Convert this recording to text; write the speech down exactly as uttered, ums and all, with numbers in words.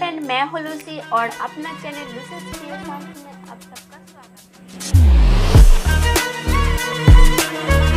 Friend, मैं हूं Lucy और अपना चैनल लूसिस क्रिएशंस में आप सबका स्वागत है।